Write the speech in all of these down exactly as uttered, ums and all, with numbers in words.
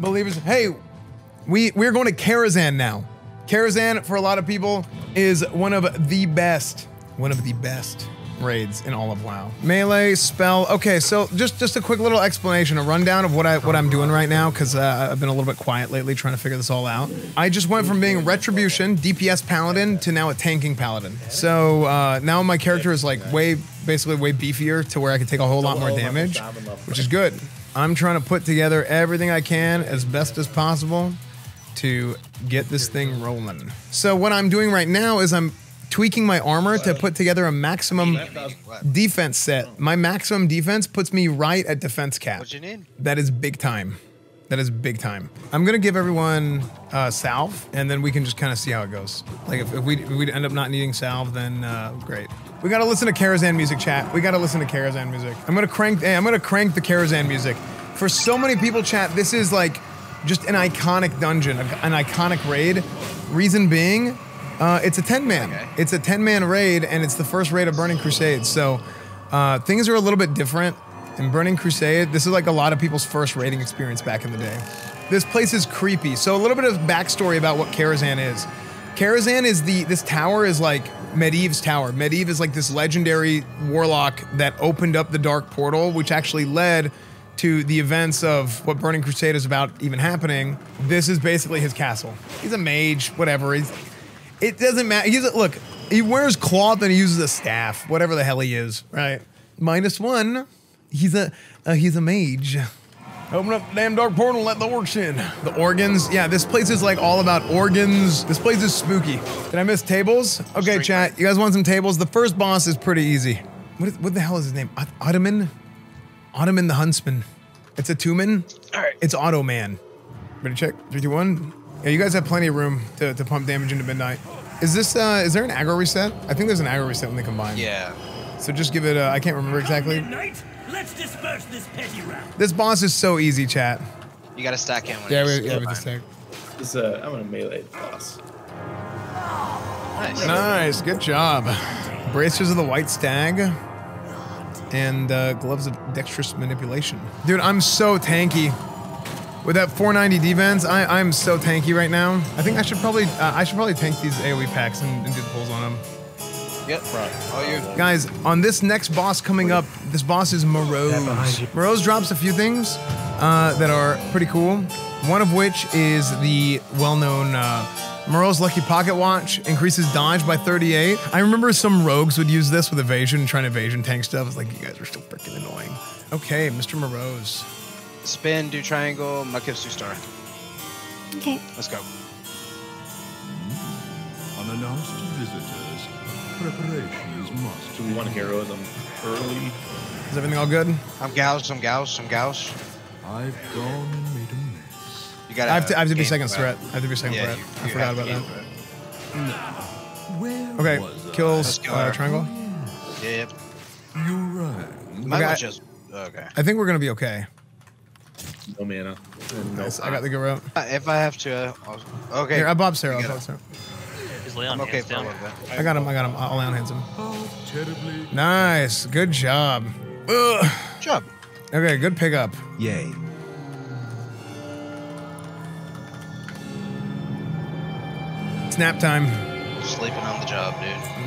believers, hey, we, we're going to Karazhan now. Karazhan, for a lot of people, is one of the best, one of the best raids in all of WoW. Melee, spell, okay, so just, just a quick little explanation, a rundown of what, I, what I'm doing right now, because uh, I've been a little bit quiet lately trying to figure this all out. I just went from being Retribution, D P S Paladin, to now a tanking Paladin. So uh, now my character is like way, basically way beefier to where I can take a whole lot more damage, which is good. I'm trying to put together everything I can as best as possible to get this thing rolling. So what I'm doing right now is I'm tweaking my armor to put together a maximum defense set. My maximum defense puts me right at defense cap. That is big time. That is big time. I'm gonna give everyone uh, salve, and then we can just kind of see how it goes. Like if, if we if we end up not needing salve, then uh, great. We gotta listen to Karazhan music, chat. We gotta listen to Karazhan music. I'm gonna crank. Hey, I'm gonna crank the Karazhan music. For so many people, chat, this is like just an iconic dungeon, an iconic raid. Reason being, uh, it's a ten man. Okay. It's a ten man raid, and it's the first raid of Burning Crusade. So uh, things are a little bit different in Burning Crusade. This is like a lot of people's first raiding experience back in the day. This place is creepy. So a little bit of backstory about what Karazhan is. Karazhan is the, this tower is like Medivh's tower. Medivh is like this legendary warlock that opened up the dark portal, which actually led to the events of what Burning Crusade is about even happening. This is basically his castle. He's a mage, whatever. He's, it doesn't matter. He's a, look, he wears cloth and he uses a staff, whatever the hell he is, right? Minus one, he's a, uh, he's a mage. Open up the damn dark portal and let the orcs in. The organs, yeah, this place is like all about organs. This place is spooky. Did I miss tables? Okay, Street chat, you guys want some tables? The first boss is pretty easy. What, is, what the hell is his name? Ottoman? Ottoman the Huntsman. It's Attumen. All right. It's Ottoman. Ready to check? Three, two, one. Yeah, you guys have plenty of room to, to pump damage into midnight. Is this, uh, is there an aggro reset? I think there's an aggro reset when they combine. Yeah. So just give it a, I can't remember exactly. Midnight, let's disperse this petty round. This boss is so easy, chat. You gotta stack him. Yeah, we, yeah, we just stack. This, uh, I'm gonna melee the boss. Nice. Nice, good job. Bracers of the White Stag. And uh, Gloves of Dexterous Manipulation. Dude, I'm so tanky. With that four ninety defense, I, I'm so tanky right now. I think I should probably uh, I should probably tank these AoE packs and, and do the pulls on them. Yep. Oh, guys, on this next boss coming up, this boss is Morose. Morose drops a few things uh, that are pretty cool. One of which is the well-known uh, Morose Lucky Pocket Watch, increases dodge by thirty-eight. I remember some rogues would use this with evasion, trying to evasion tank stuff. It's like, you guys are still freaking annoying. Okay, Mister Morose. Spin, do triangle, Muckifs, do star. Okay. Let's go. Unannounced visitors. Preparation is must. Do we want heroism early? Is everything all good? I'm gouged, I'm gouged, I'm gouged. I've gone and made a mess. You gotta I have to, I have to be second threat. I have to be second yeah, threat. You, I you forgot about that. No. Okay, was kills uh, triangle. Yep. Yeah. You're right. My okay, just, okay. I think we're gonna be okay. No mana. No nice. I got the go route. If I have to, uh, okay. Here, I bob Sarah. I'm okay, down. I got him, I got him. I'll lay on hands him. Oh, nice, good job. Ugh. Good job. Okay, good pickup. Yay. Snap time. Sleeping on the job,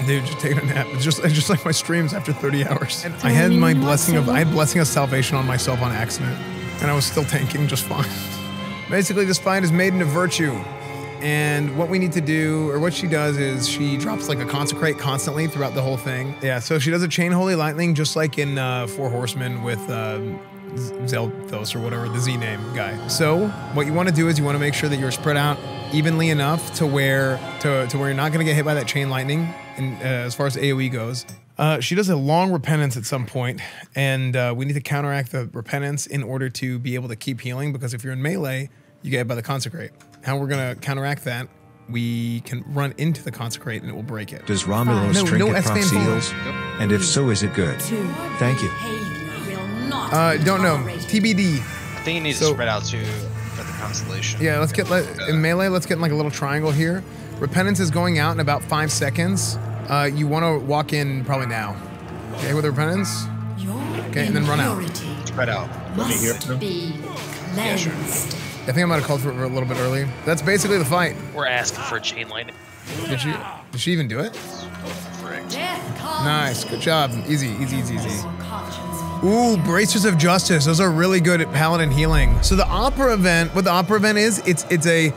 dude. Dude, just taking a nap. It's just, it's just like my streams after thirty hours. And I had my blessing of, I had blessing of salvation on myself on accident, and I was still tanking just fine. Basically, this fight is made into virtue. And what we need to do, or what she does, is she drops like a consecrate constantly throughout the whole thing. Yeah, so she does a chain holy lightning, just like in uh, Four Horsemen with uh, Zelthos or whatever, the Z name guy. So what you want to do is you want to make sure that you're spread out evenly enough to where to, to where you're not going to get hit by that chain lightning. And uh, as far as AoE goes, uh, she does a long repentance at some point, and uh, we need to counteract the repentance in order to be able to keep healing, because if you're in melee, you get hit by the consecrate. How we're gonna counteract that, we can run into the consecrate and it will break it. Does Romulo's uh, no, trinket no proc seals? Nope. And if so, is it good? Two. Thank you. Uh, don't know. T B D. I think you need so, to spread out to for the constellation. Yeah, let's get, let, in melee, let's get in like a little triangle here. Repentance is going out in about five seconds. Uh, you wanna walk in probably now. Okay, with the repentance? Okay, and then run out. Spread out. Must be cleansed. Yeah, sure. I think I might have called for it a little bit early. That's basically the fight. We're asking for a chain lightning. Did she, did she even do it? Nice, good job. Easy, easy, easy, easy. Ooh, Bracers of Justice. Those are really good at paladin healing. So the opera event, what the opera event is, it's it's a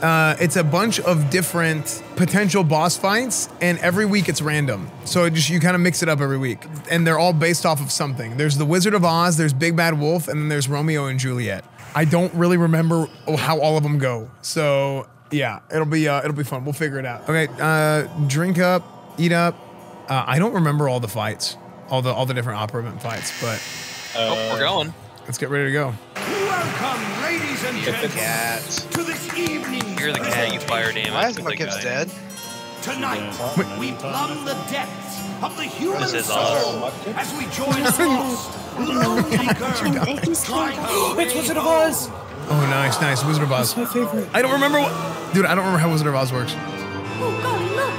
uh, it's a bunch of different potential boss fights, and every week it's random. So it just you kind of mix it up every week, and they're all based off of something. There's the Wizard of Oz, there's Big Bad Wolf, and then there's Romeo and Juliet. I don't really remember how all of them go. So yeah, it'll be uh, it'll be fun. We'll figure it out. Okay, uh, drink up, eat up. Uh, I don't remember all the fights. All the all the different opera event fights, but uh, oh, we're going. Let's get ready to go. Welcome, ladies and gentlemen, to this evening. You're the cat, you fire damage. Why is my kid's dead? Tonight, yeah. we plumb the depths of the human this is soul awesome. as we join lost, lonely girls trying to... It's Wizard of Oz! Oh, nice, nice. Wizard of Oz. That's my favorite. I don't remember what... Dude, I don't remember how Wizard of Oz works. Oh, golly, look.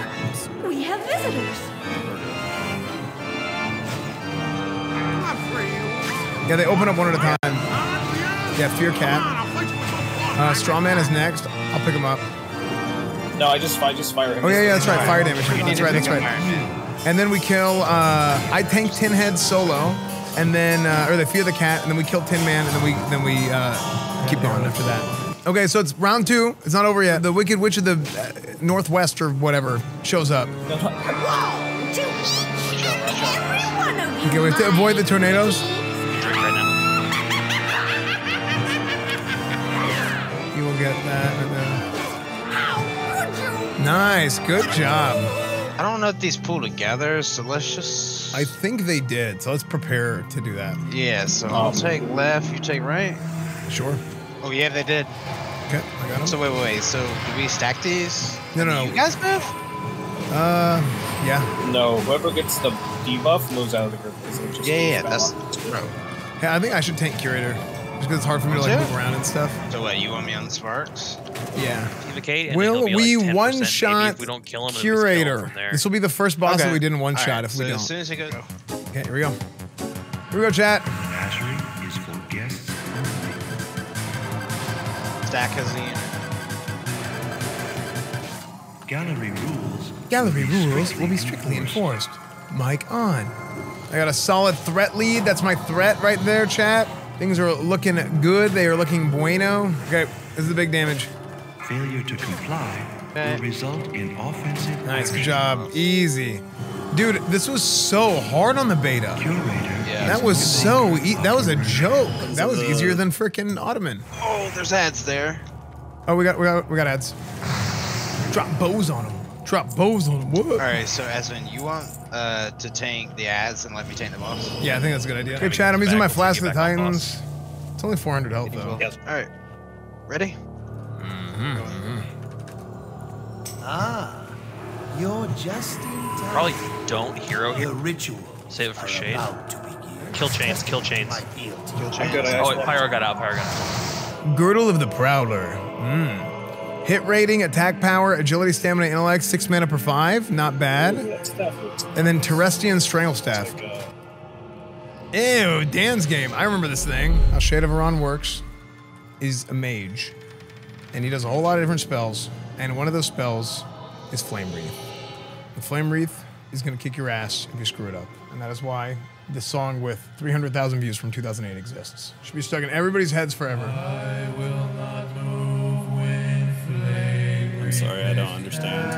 We have visitors. Yeah, they open up one at a time. Yeah, Fear Cat. Uh, Strawman is next. I'll pick him up. No, I just I just fire him. Oh yeah, yeah, that's right. Fire damage. That's right, that's right. And then we kill. Uh, I tank Tinhead solo, and then uh, or they Fear the Cat, and then we kill Tin Man, and then we then we uh, keep going after that. Okay, so it's round two. It's not over yet. The Wicked Witch of the uh, Northwest or whatever shows up. Whoa! To each and every one of you. Okay, we have to avoid the tornadoes. Get that and then... Nice, good job. I don't know if these pull together, so let's just... I think they did, so let's prepare to do that. Yeah, so oh. I'll take left, you take right? Sure. Oh yeah, they did. Okay, I got them. So wait, wait, wait, so do we stack these? No, no, no. You guys move? Uh, yeah. No, whoever gets the debuff moves out of the group. Just yeah, yeah, that's... Bro. Hey, I think I should tank Curator. Just because it's hard for me to like move around and stuff. So what, you want me on sparks? Yeah. Will we one-shot Curator? This will be the first boss that we didn't one-shot if we don't. As soon as it goes. Okay, here we go. Here we go, chat. Is for guests. Stack has the end. Gallery rules. Gallery rules will be strictly enforced. Mic on. I got a solid threat lead. That's my threat right there, chat. Things are looking good. They are looking bueno. Okay, this is the big damage. Failure to comply okay. will result in offensive. Nice action. Job. Easy. Dude, this was so hard on the beta. Curator. Yeah, that was so e that was a joke. That was easier than frickin' Ottoman. Oh, there's ads there. Oh, we got we got we got ads. Drop bows on them. Drop bows on them. Whoa. All right, so Aswin, you want Uh, to tank the ads and let me tank the boss. Yeah, I think that's a good idea. Hey, Chad, I'm using my Flask of the Titans. It's only four hundred health, though. Yes. All right. Ready? Mm-hmm. Ah, you're just in time. Probably don't hero here. The ritual. Save it for Shade. Kill chains, kill chains. Kill chains. Oh, wait, Pyro got out, Pyro got out. Girdle of the Prowler. Mm. Hit rating, attack power, agility, stamina, intellect, six mana per five, not bad. And then Terestian Strangle Staff. Ew, Dan's game. I remember this thing. How Shade of Aran works is a mage, and he does a whole lot of different spells, and one of those spells is Flame Wreath. The Flame Wreath is going to kick your ass if you screw it up, and that is why the song with three hundred thousand views from two thousand eight exists. Should be stuck in everybody's heads forever. I will not move. I'm sorry, I don't understand.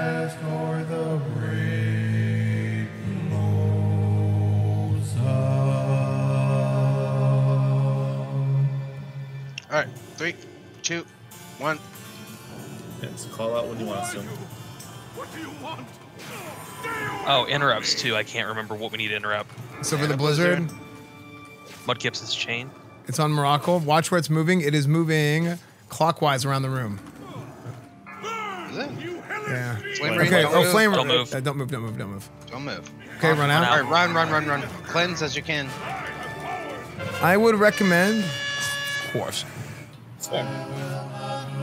All right, three, two, one. Yeah, so call out when you want to. What do you want? Oh, interrupts too. I can't remember what we need to interrupt. So for the blizzard, Mudkip's chain. It's on Morocco. Watch where it's moving. It is moving clockwise around the room. Yeah. Flame okay. Don't oh, move. flame. Don't move. Uh, don't move. Don't move. Don't move. Don't move. Okay, run out. All right, run, run, run, run. Cleanse as you can. I would recommend. Of course. Fair.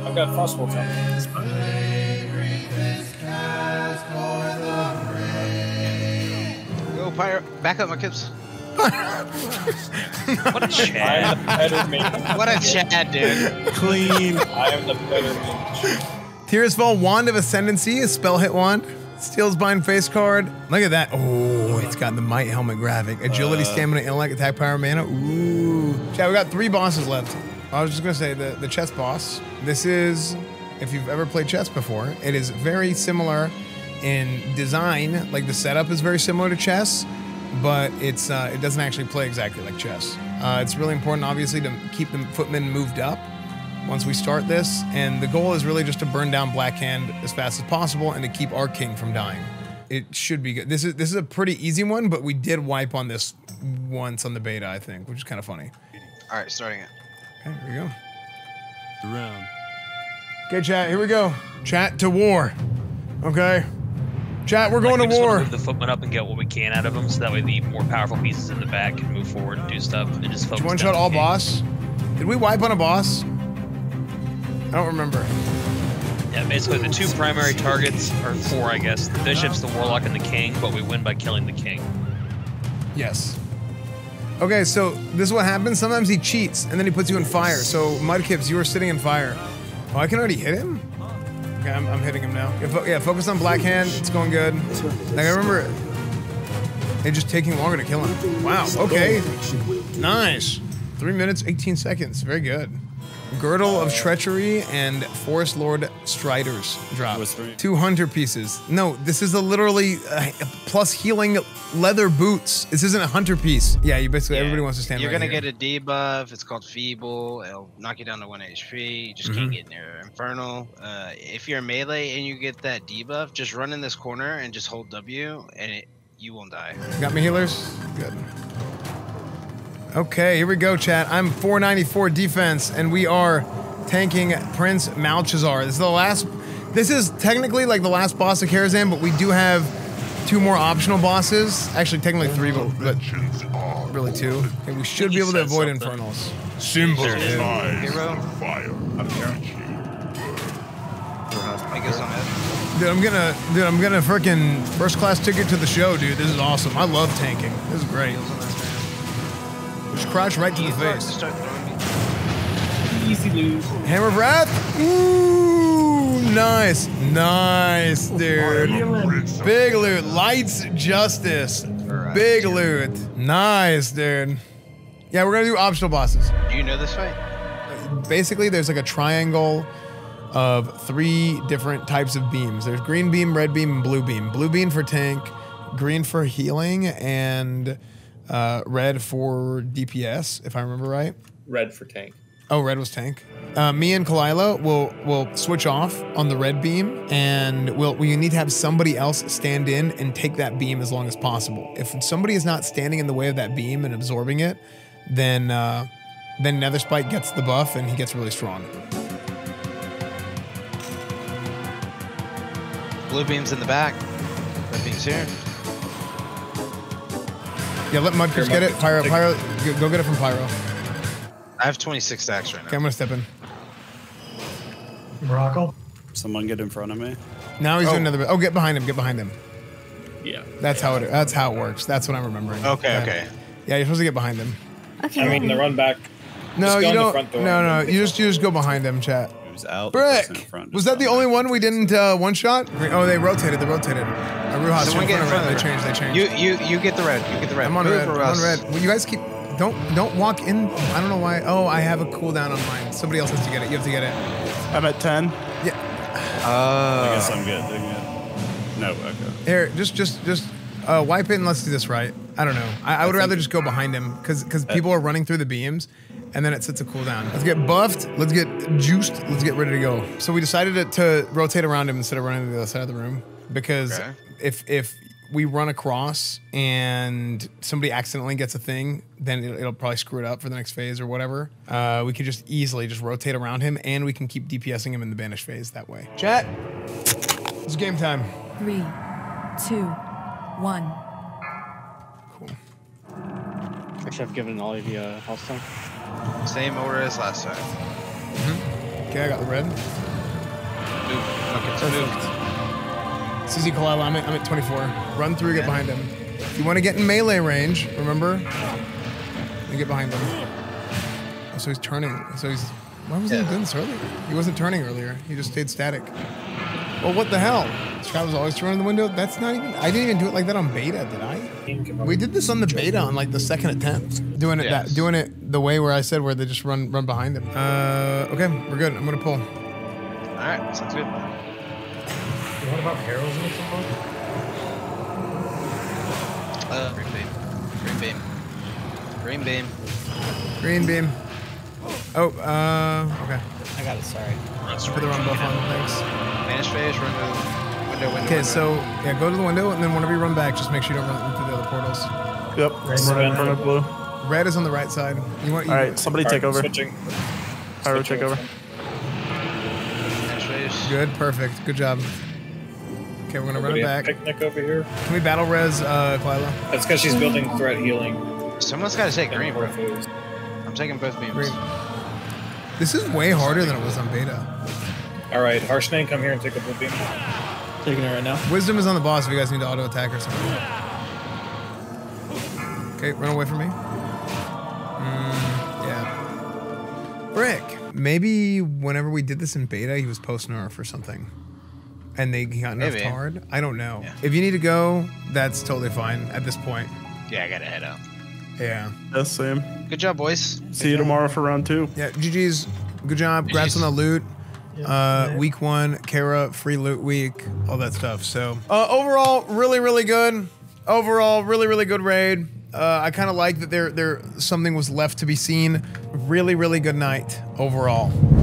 I've got possible time. Go, Pyro. Back up, my kids. What a Chad. I am the better mage. What a Chad, dude. Clean. I am the better mage. Tearsfall, Wand of Ascendancy, a spell hit wand. Steals bind face card. Look at that. Oh, it's got the Might Helmet graphic. Agility, uh, stamina, intellect, attack, power, mana. Ooh. Chad, we got three bosses left. I was just going to say the, the chess boss. This is, if you've ever played chess before, it is very similar in design. Like the setup is very similar to chess, but it's uh, it doesn't actually play exactly like chess. Uh, it's really important, obviously, to keep the footmen moved up once we start this, and the goal is really just to burn down Blackhand as fast as possible and to keep our king from dying. It should be good. This is this is a pretty easy one, but we did wipe on this once on the beta, I think, which is kind of funny. All right, starting it. Okay, here we go. The round. Okay, chat, here we go. Chat to war, okay? Chat, we're going like, we to war. We just want to move the footman up and get what we can out of them, so that way the more powerful pieces in the back can move forward and do stuff and just focus. Did you one-shot all boss? Did we wipe on a boss? I don't remember. Yeah, basically the two primary targets are four, I guess. The bishops, the warlock, and the king, but we win by killing the king. Yes. Okay, so this is what happens. Sometimes he cheats, and then he puts you in fire. So, Mudkips, you are sitting in fire. Oh, I can already hit him? Okay, I'm, I'm hitting him now. Yeah, fo yeah, focus on Blackhand. It's going good. Like, I remember it just taking longer to kill him. Wow, okay. Nice. three minutes, eighteen seconds. Very good. Girdle of Treachery and Forest Lord Striders drop. Two hunter pieces. No, this is a literally uh, plus healing leather boots. This isn't a hunter piece. Yeah, you basically, yeah. Everybody wants to stand You're right gonna here. Get a debuff. It's called Feeble. It'll knock you down to one H P. You just mm-hmm. can't get near Infernal. Uh, if you're melee and you get that debuff, just run in this corner and just hold W and it, you won't die. Got me healers? Good. Okay, here we go, chat. I'm four ninety-four defense, and we are tanking Prince Malchazar. This is the last. This is technically like the last boss of Karazhan, but we do have two more optional bosses. Actually, technically three, but, but really two. And we should be able to avoid something. Infernals. Symbolize fire. I guess I'm it. Dude, I'm gonna, dude, I'm gonna frickin' first class ticket to the show, dude. This is awesome. I love tanking. This is great. Just crouch right to the face. Easy lose. Hammer of Wrath. Ooh, nice, nice, dude. Big loot. Lights Justice. Big loot. Nice, dude. Yeah, we're gonna do optional bosses. Do you know this fight? Basically, there's like a triangle of three different types of beams. There's green beam, red beam, and blue beam. Blue beam for tank, green for healing, and Uh, red for D P S, if I remember right. Red for tank. Oh, red was tank. Uh, me and Kalila will will switch off on the red beam, and we'll, we need to have somebody else stand in and take that beam as long as possible. If somebody is not standing in the way of that beam and absorbing it, then uh, then Nether Spike gets the buff and he gets really strong. Blue beam's in the back. Red beam's here. Yeah, let Mudkips get it. Pyro, Pyro, go get it from Pyro. I have twenty-six stacks right now. Okay, I'm gonna step in. Brockle. Someone get in front of me. Now he's oh. doing another. Oh, get behind him. Get behind him. Yeah. That's yeah. how it. That's how it works. That's what I'm remembering. Okay. Yeah. Okay. Yeah, you're supposed to get behind him. Okay. I mean, the run back. No, you don't. Front door no, no. You just, you just go behind him, chat. Was out. Brick. Was, front, was that the only one we didn't uh, one shot? Oh, they rotated. They rotated. Uh, Someone get in front of them. They changed. They changed. You, you, you get the red. You get the red. I'm on Move red. I'm on red. Well, you guys keep. Don't, don't walk in. I don't know why. Oh, I have a cooldown on mine. Somebody else has to get it. You have to get it. I'm at ten. Yeah. Uh, I guess I'm good. I'm good. No. Okay. Here, just, just, just uh, wipe it and let's do this right. I don't know. I, I would I rather just go behind him because, because people are running through the beams. And then it sets a cooldown. Let's get buffed. Let's get juiced. Let's get ready to go. So we decided to, to rotate around him instead of running to the other side of the room because okay. if if we run across and somebody accidentally gets a thing, then it'll, it'll probably screw it up for the next phase or whatever. Uh, we could just easily just rotate around him, and we can keep DPSing him in the banished phase that way. Chat, it's game time. Three, two, one. Cool. Actually, I've given all of you a health tank. Same order as last time. Mm-hmm. Okay, I got the red. Move. Okay, it's moved. Susie Kalila, I'm at, I'm at twenty-four. Run through, get behind him. If you want to get in melee range, remember? Let me get behind them. Oh, so he's turning. So he's. Why wasn't yeah. he doing this earlier? He wasn't turning earlier. He just stayed static. Well, what the hell? This guy was always turning the window. That's not even. I didn't even do it like that on beta, did I? We did this on the beta on like the second attempt. Doing it yes. that, doing it the way where I said where they just run run behind him. Uh, okay, we're good. I'm gonna pull. All right, sounds good. What about perils in this one? Uh, green beam. Green beam. Green beam. Green beam. Oh, uh, okay. I got it, sorry. Put the wrong buff on, thanks. Vanish phase, run to the window, window, Okay, so, yeah, go to the window, and then whenever you run back, just make sure you don't run into the other portals. Yep, red, so red, red, red, blue. Red is on the right side. You want, you All right, somebody take over. Switching. I will take over. Vanish phase. Good, perfect. Good job. Okay, we're gonna Everybody run it back. Picnic over here. Can we battle res, uh, Kwyla? That's because she's building threat healing. Someone's gotta take green. Bro. I'm taking both beams. Green. This is way harder than it was on beta. All right, Harshnane, come here and take a blue beam. Taking it right now. Wisdom is on the boss if you guys need to auto attack or something. Okay, run away from me. Mm, yeah. Brick. Maybe whenever we did this in beta, he was post nerf or something. And they got nerfed hard? I don't know. Yeah. If you need to go, that's totally fine at this point. Yeah, I gotta head out. Yeah. Yes, Sam. Good job, boys. See Good you job. tomorrow for round two. Yeah, G G's. Good job. G G's. Grabs on the loot. Yeah. Uh, week one, Kara, free loot week, all that stuff. So uh, overall, really, really good. Overall, really, really good raid. Uh, I kind of like that there, there something was left to be seen. Really, really good night overall.